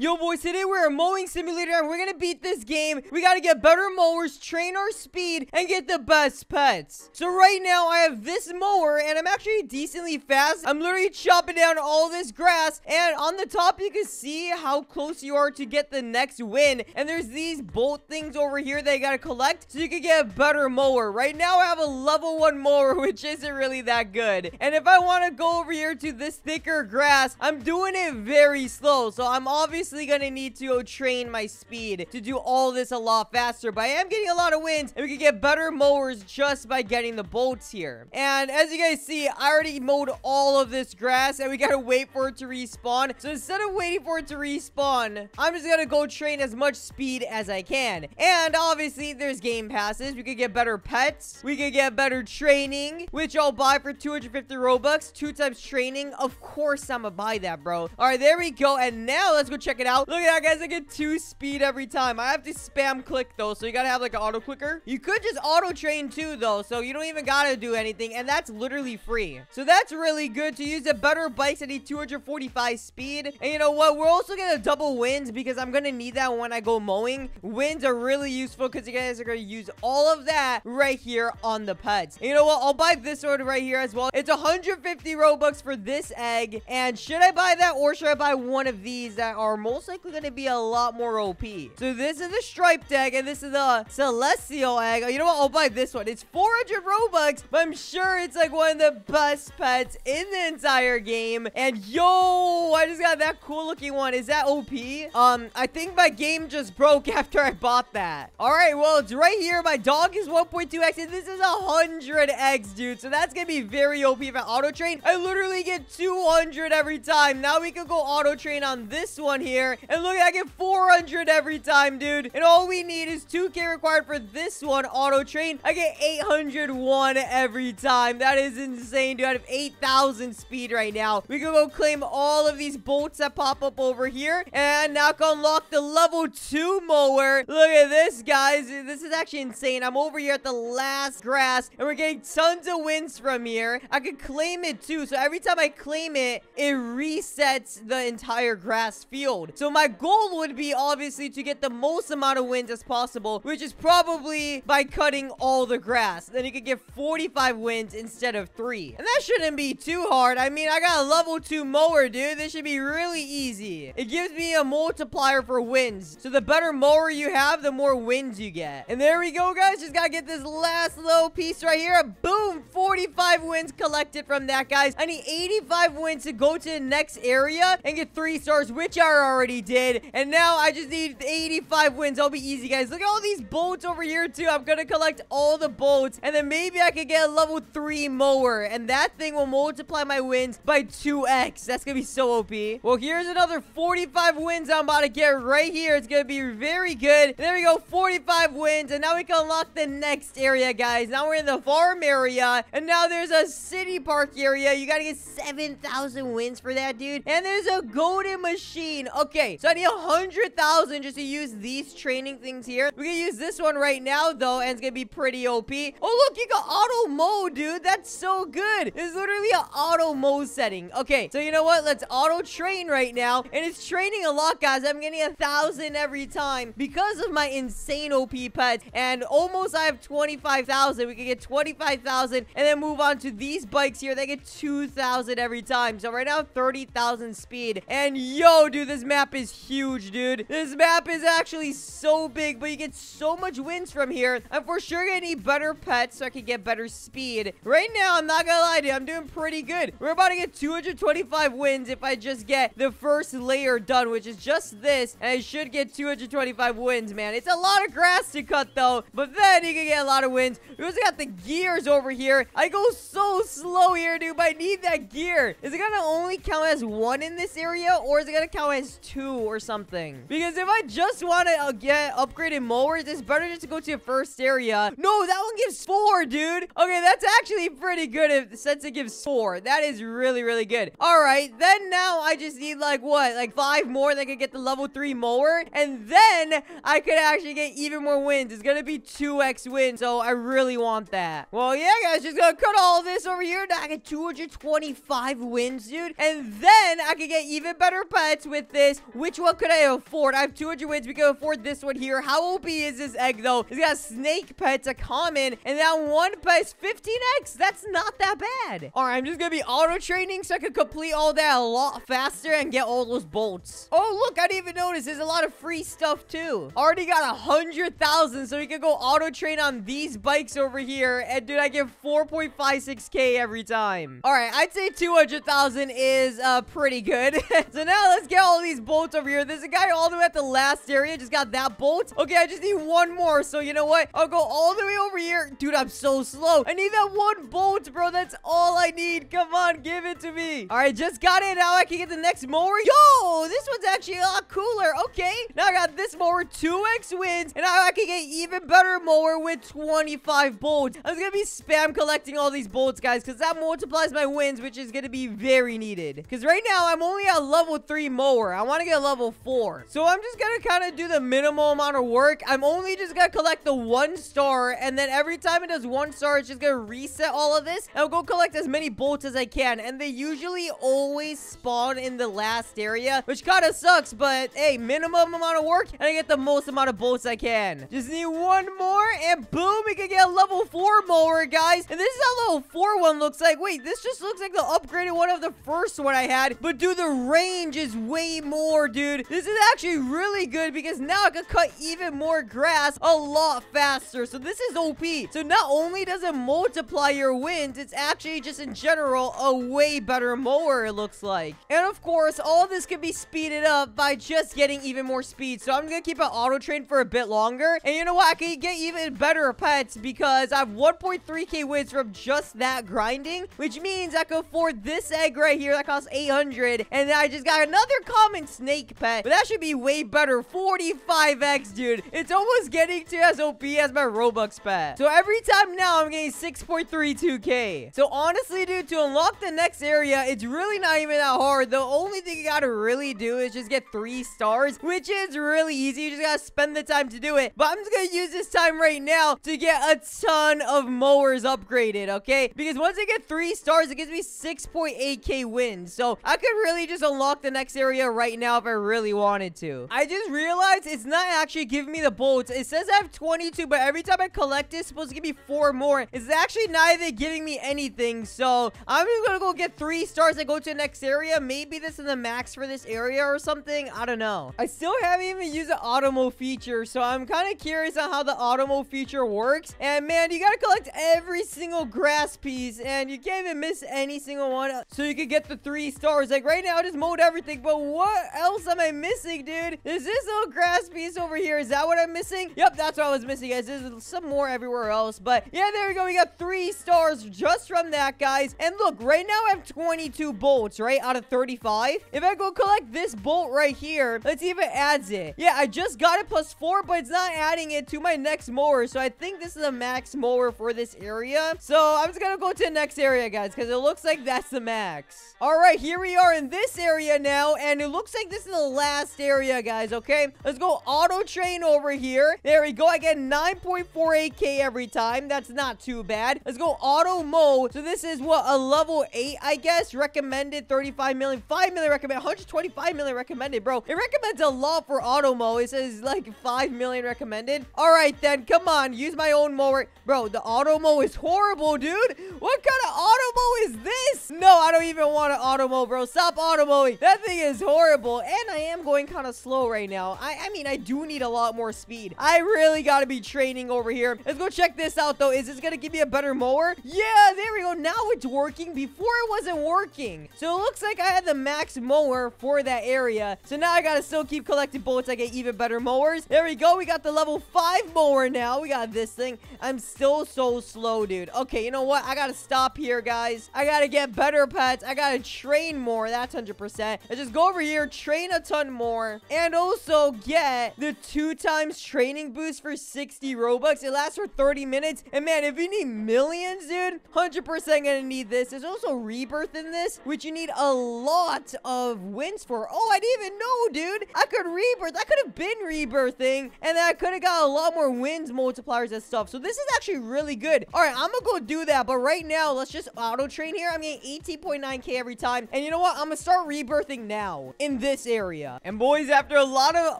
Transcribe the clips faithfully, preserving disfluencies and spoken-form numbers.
Yo boys, today we're a Mowing Simulator and we're gonna beat this game. We gotta get better mowers, train our speed, and get the best pets. So right now I have this mower and I'm actually decently fast. I'm literally chopping down all this grass, and on the top you can see how close you are to get the next win. And there's these bolt things over here that you gotta collect so you can get a better mower. Right now I have a level one mower, which isn't really that good. And if I wanna go over here to this thicker grass, I'm doing it very slow. So I'm obviously gonna need to train my speed to do all this a lot faster, but I am getting a lot of wins and we can get better mowers just by getting the bolts here. And as you guys see, I already mowed all of this grass and we gotta wait for it to respawn. So instead of waiting for it to respawn, I'm just gonna go train as much speed as I can. And obviously there's game passes. We could get better pets, we could get better training, which I'll buy for two hundred fifty robux. Two times training, of course I'm gonna buy that, bro. All right, there we go. And now let's go check it out. Look at that, guys. I get two speed every time. I have to spam click though, so you gotta have like an auto clicker. You could just auto train too though, so you don't even gotta do anything, and that's literally free. So that's really good to use the better bikes. I need two hundred forty-five speed, and you know what? We're also gonna double wins because I'm gonna need that when I go mowing. Wins are really useful because you guys are gonna use all of that right here on the pets. And you know what? I'll buy this one right here as well. It's one hundred fifty robux for this egg. And should I buy that or should I buy one of these that are more? Most likely gonna be a lot more O P. So this is the striped egg and this is the celestial egg. You know what? I'll buy this one. It's four hundred robux, but I'm sure it's like one of the best pets in the entire game. And yo, I just got that cool looking one. Is that O P? Um, I think my game just broke after I bought that. All right, well, it's right here. My dog is one point two x and this is one hundred x, dude. So that's gonna be very O P if I auto train. I literally get two hundred every time. Now we can go auto train on this one here. And look, I get four hundred every time, dude. And all we need is two k required for this one auto train. I get eight hundred one every time. That is insane, dude. I have eight thousand speed right now. We can go claim all of these bolts that pop up over here. And now I can unlock the level two mower. Look at this, guys. This is actually insane. I'm over here at the last grass and we're getting tons of wins from here. I can claim it too. So every time I claim it, it resets the entire grass field. So my goal would be obviously to get the most amount of wins as possible, which is probably by cutting all the grass. Then you could get forty-five wins instead of three. And that shouldn't be too hard. I mean, I got a level two mower, dude. This should be really easy. It gives me a multiplier for wins. So the better mower you have, the more wins you get. And there we go, guys. Just gotta get this last little piece right here. Boom! forty-five wins collected from that, guys. I need eighty-five wins to go to the next area and get three stars, which are already Already did. And now I just need eighty-five wins. I'll be easy, guys. Look at all these bolts over here too. I'm gonna collect all the bolts and then maybe I could get a level three mower, and that thing will multiply my wins by two x. That's gonna be so O P. Well, here's another forty-five wins I'm about to get right here. It's gonna be very good. There we go, forty-five wins, and now we can unlock the next area, guys. Now we're in the farm area, and now there's a city park area. You gotta get seven thousand wins for that, dude. And there's a golden machine. A Okay, so I need one hundred thousand just to use these training things here. We can use this one right now, though, and it's gonna be pretty O P. Oh, look, you can auto-mow, dude. That's so good. It's literally an auto-mow setting. Okay, so you know what? Let's auto-train right now, and it's training a lot, guys. I'm getting one thousand every time because of my insane O P pets, and almost I have twenty-five thousand. We can get twenty-five thousand, and then move on to these bikes here. They get two thousand every time, so right now, thirty thousand speed, and yo, dude, this map Map is huge, dude. This map is actually so big, but you get so much wins from here. I'm for sure gonna need better pets so I can get better speed. Right now, I'm not gonna lie to you, I'm doing pretty good. We're about to get two hundred twenty-five wins if I just get the first layer done, which is just this, and I should get two hundred twenty-five wins, man. It's a lot of grass to cut though, but then you can get a lot of wins. We also got the gears over here. I go so slow here, dude, but I need that gear. Is it gonna only count as one in this area, or is it gonna count as two? two or something? Because if I just want to uh, get upgraded mowers, it's better just to go to your first area. No, that one gives four, dude. Okay, that's actually pretty good if, since it gives four. That is really, really good. All right, then now I just need like what? Like five more that I could get the level three mower, and then I could actually get even more wins. It's gonna be two x wins, so I really want that. Well, yeah, guys, just gonna cut all this over here. Now I get two hundred twenty-five wins, dude, and then I could get even better pets with this. this. Which one could I afford? I have two hundred wins. We can afford this one here. How O P is this egg, though? It's got a snake pet, a common, and that one pet is fifteen X. That's not that bad. All right, I'm just going to be auto-training so I can complete all that a lot faster and get all those bolts. Oh, look. I didn't even notice. There's a lot of free stuff, too. Already got one hundred thousand, so we can go auto-train on these bikes over here. And, dude, I get four point five six K every time. All right, I'd say two hundred thousand is uh, pretty good. So now let's get all these bolts over here. There's a guy all the way at the last area. Just got that bolt. Okay, I just need one more. So you know what? I'll go all the way over here. Dude, I'm so slow. I need that one bolt, bro. That's all I need. Come on, give it to me. All right, just got it. Now I can get the next mower. Yo, this one's actually a lot cooler. Okay, now I got this mower, two X wins. And now I can get even better mower with twenty-five bolts. I was going to be spam collecting all these bolts, guys, because that multiplies my wins, which is going to be very needed. Because right now, I'm only at level three mower. I want to get level four. So I'm just going to kind of do the minimal amount of work. I'm only just going to collect the one star. And then every time it does one star, it's just going to reset all of this. I'll go collect as many bolts as I can. And they usually always spawn in the last area, which kind of sucks. But hey, minimum amount of work. And I get the most amount of bolts I can. Just need one more. And boom, we can get a level four mower, guys. And this is how level four one looks like. Wait, this just looks like the upgraded one of the first one I had. But dude, the range is way more, dude. This is actually really good because now I can cut even more grass a lot faster. So this is O P. So not only does it multiply your wins, it's actually just in general a way better mower, it looks like. And of course, all this can be speeded up by just getting even more speed. So I'm gonna keep it auto trained for a bit longer. And you know what? I can get even better pets because I have one point three K wins from just that grinding, which means I can afford this egg right here that costs eight hundred. And then I just got another common snake pet, but that should be way better. forty-five X, dude. It's almost getting to as O P as my Robux pet. So every time now I'm getting six point three two K. So honestly, dude, to unlock the next area, it's really not even that hard. The only thing you gotta really do is just get three stars, which is really easy. You just gotta spend the time to do it. But I'm just gonna use this time right now to get a ton of mowers upgraded, okay? Because once I get three stars, it gives me six point eight K wins. So I could really just unlock the next area right now if I really wanted to. I just realized it's not actually giving me the bolts. It says I have twenty-two, but every time I collect it, it's supposed to give me four more. It's actually not even giving me anything. So I'm just gonna go get three stars and go to the next area. Maybe this is the max for this area or something. I don't know. I still haven't even used the auto mow feature, so I'm kind of curious on how the auto mow feature works. And man, you gotta collect every single grass piece, and you can't even miss any single one, so you can get the three stars. Like right now, I just mowed everything, but what else am I missing, dude? Is this little grass piece over here? Is that what I'm missing? Yep, that's what I was missing, guys. There's some more everywhere else, but yeah, there we go. We got three stars just from that, guys. And look, right now I have twenty-two bolts, right, out of thirty-five. If I go collect this bolt right here, let's see if it adds it. Yeah, I just got it plus four, but it's not adding it to my next mower, so I think this is a max mower for this area. So I'm just gonna go to the next area, guys, because it looks like that's the max. All right, here we are in this area now, and it looks like this is the last area, guys. Okay, let's go auto train over here. There we go. I get nine point four eight K every time. That's not too bad. Let's go auto mow. So this is what, a level eight, I guess. Recommended thirty-five million, five million recommended, one hundred twenty-five million recommended, bro. It recommends a lot for auto mow. It says like five million recommended. All right, then, come on, use my own mower, bro. The auto mow is horrible, dude. What kind of auto mow is this? No, I don't even want to auto mow, bro. Stop auto mowing. That thing is horrible. And I am going kind of slow right now. I, I mean, I do need a lot more speed. I really got to be training over here. Let's go check this out, though. Is this going to give me a better mower? Yeah, there we go. Now it's working. Before it wasn't working. So it looks like I had the max mower for that area. So now I got to still keep collecting bolts. I get even better mowers. There we go. We got the level five mower now. We got this thing. I'm still so slow, dude. Okay, you know what? I got to stop here, guys. I got to get better pets. I got to train more. That's one hundred percent. Let's just go over here, train a ton more, and also get the two times training boost for sixty Robux. It lasts for thirty minutes. And man, if you need millions, dude, one hundred percent gonna need this. There's also rebirth in this, which you need a lot of wins for. Oh, I didn't even know, dude. I could rebirth. I could have been rebirthing, and then I could have got a lot more wins multipliers and stuff. So this is actually really good. All right, I'm gonna go do that. But right now, let's just auto train here. I'm getting eighteen point nine K every time. And you know what? I'm gonna start rebirthing now. In in this area. And boys, after a lot of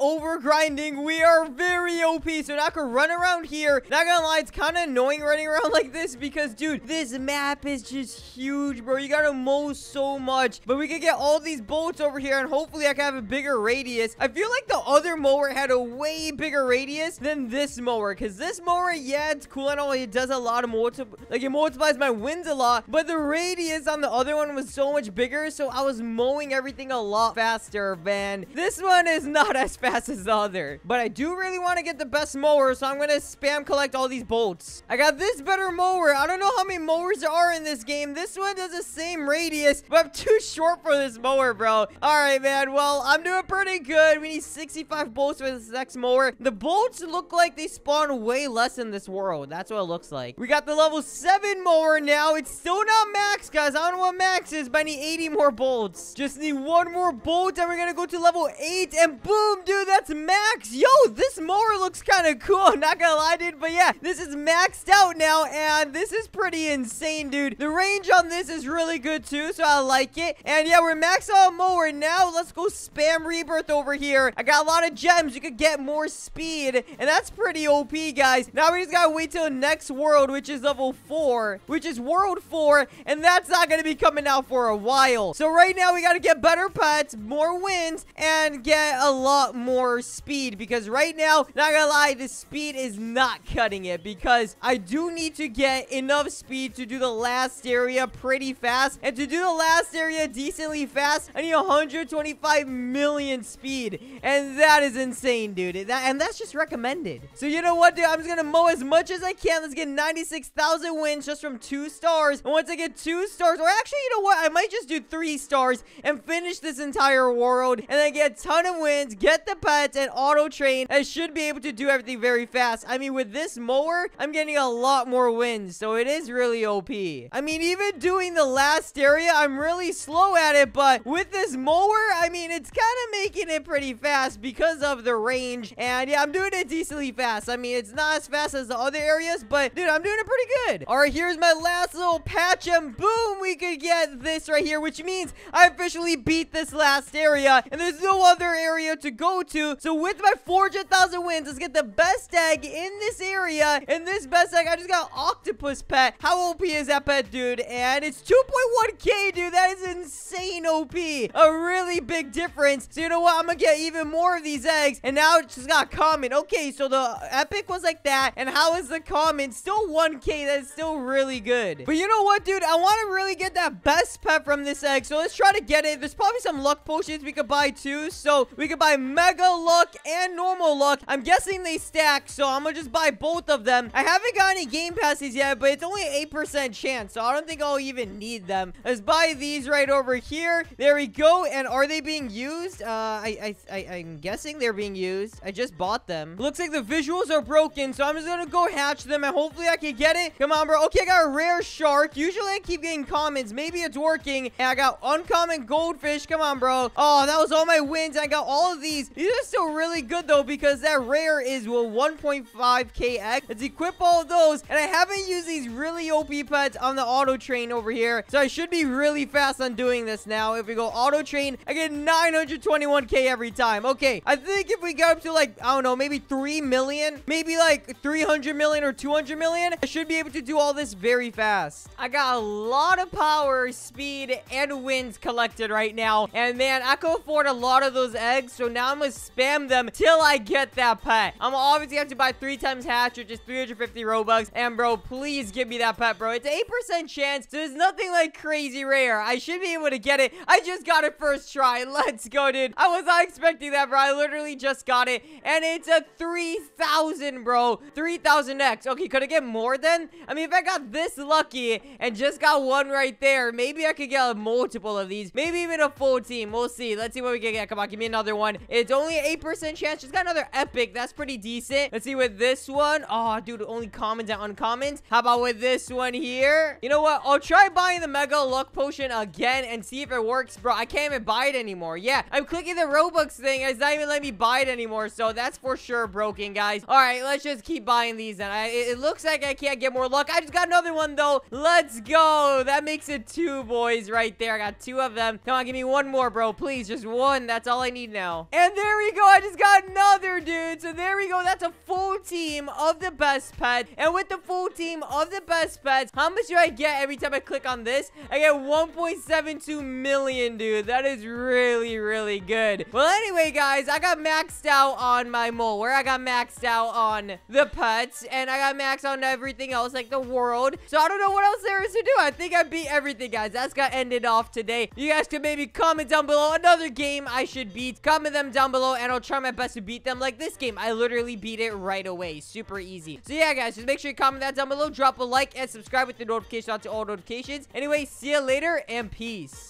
over grinding, we are very O P. So not gonna run around here. Not gonna lie, it's kind of annoying running around like this because, dude, this map is just huge, bro. You gotta mow so much. But we can get all these bolts over here, and hopefully I can have a bigger radius. I feel like the other mower had a way bigger radius than this mower, because this mower, yeah, it's cool. I know it does a lot of multi- like it multiplies my wins a lot, but the radius on the other one was so much bigger, so I was mowing everything a lot faster, man. This one is not as fast as the other, but I do really want to get the best mower, so I'm gonna spam collect all these bolts. I got this better mower. I don't know how many mowers there are in this game. This one does the same radius, but I'm too short for this mower, bro. All right, man. Well, I'm doing pretty good. We need sixty-five bolts for this next mower. The bolts look like they spawn way less in this world. That's what it looks like. We got the level seven mower now. It's still not max, guys. I don't know what max is, but I need eighty more bolts. Just need one more bolt, and we're gonna go to level eight, and boom, dude, that's max. Yo, this mower looks kind of cool. I'm not gonna lie, dude, but yeah, this is maxed out now, and this is pretty insane, dude. The range on this is really good too, so I like it. And yeah, we're maxed out mower now. Let's go spam rebirth over here. I got a lot of gems. You could get more speed, and that's pretty O P, guys. Now we just gotta wait till next world, which is level four, which is world four, and that's not gonna be coming out for a while. So right now we gotta get better pets, more wins, and get a lot more speed, because right now, not gonna lie, the speed is not cutting it, because I do need to get enough speed to do the last area pretty fast, and to do the last area decently fast, I need one hundred twenty-five million speed, and that is insane, dude. That, and that's just recommended. So you know what, dude? I'm just gonna mow as much as I can. Let's get ninety-six thousand wins just from two stars, and once I get two stars, or actually, you know what? I might just do three stars and finish this entire world, and then get a ton of wins, get the pets, and auto train. I should be able to do everything very fast. I mean, with this mower, I'm getting a lot more wins, so it is really O P. I mean, even doing the last area, I'm really slow at it, but with this mower, I mean, it's kind of making it pretty fast because of the range, and yeah, I'm doing it decently fast. I mean, it's not as fast as the other areas, but dude, I'm doing it pretty good. All right, here's my last little patch, and boom, we could get this right here, which means I officially beat this last area, and there's no other area to go to. So with my four hundred thousand wins, let's get the best egg in this area, and this best egg, I just got octopus pet. How O P is that pet, dude? And it's two point one K, dude. That is insane O P. A really big difference. So you know what? I'm gonna get even more of these eggs, and now it's just got common. Okay, so the epic was like that, and how is the common? Still one K. That's still really good. But you know what, dude? I want to really get that best pet from this egg, so let's try to get it. There's probably some luck potions we could buy too, so we could buy mega luck and normal luck. I'm guessing they stack, so I'm gonna just buy both of them. I haven't got any game passes yet, but it's only eight percent chance, so I don't think I'll even need them. Let's buy these right over here. There we go. And are they being used? Uh, I, I, I, I'm guessing they're being used. I just bought them. Looks like the visuals are broken, so I'm just gonna go hatch them, and hopefully I can get it. Come on, bro. Okay, I got a rare shark. Usually I keep getting commons. Maybe it's working. And I got uncommon goldfish. Come on, bro. Oh, that was all my wins. I got all of these. These are still really good, though, because that rare is, well, one point five K egg. Let's equip all of those. And I haven't used these really O P pets on the auto train over here, so I should be really fast on doing this now. If we go auto train, I get nine hundred twenty-one K every time. Okay, I think if we get up to, like, I don't know, maybe three million, maybe like three hundred million or two hundred million, I should be able to do all this very fast. I got a lot of power, speed, and wins collected right now, and man, I could afford a lot of those eggs, so now I'm gonna spam them till I get that pet. I'm obviously have to buy three times hatch, which is three hundred fifty Robux, and bro, please give me that pet, bro. It's an eight percent chance, so there's nothing like crazy rare. I should be able to get it. I just got it first try. Let's go, dude. I was not expecting that, bro. I literally just got it, and it's a three thousand, bro. three thousand X. Okay, could I get more then? I mean, if I got this lucky and just got one right there, maybe I could get a multiple of these, maybe even a full team. We'll see. Let's see what we can get. Come on, give me another one. It's only an eight percent chance. She's got another epic. That's pretty decent. Let's see with this one. Oh, dude, only comment and uncommon. How about with this one here? You know what? I'll try buying the mega luck potion again and see if it works, bro. I can't even buy it anymore. Yeah, I'm clicking the Robux thing. It's not even letting me buy it anymore. So that's for sure broken, guys. All right, let's just keep buying these. And I, it looks like I can't get more luck. I just got another one, though. Let's go. That makes it two, boys, right there. I got two of them. Come on, give me one more, bro. Please, just one. That's all I need now. And there we go. I just got another, dude. So there we go. That's a full team of the best pet. And with the full team of the best pets, how much do I get every time I click on this? I get one point seven two million, dude. That is really, really good. Well, anyway, guys, I got maxed out on my mole, where I got maxed out on the pets, and I got maxed on everything else, like the world. So I don't know what else there is to do. I think I beat everything, guys. That's got ended off today. You guys can maybe comment down below another game I should beat. Comment them down below, and I'll try my best to beat them. Like this game, I literally beat it right away. Super easy. So yeah, guys, just make sure you comment that down below. Drop a like and subscribe with the notification on to all notifications. Anyway, see you later and peace.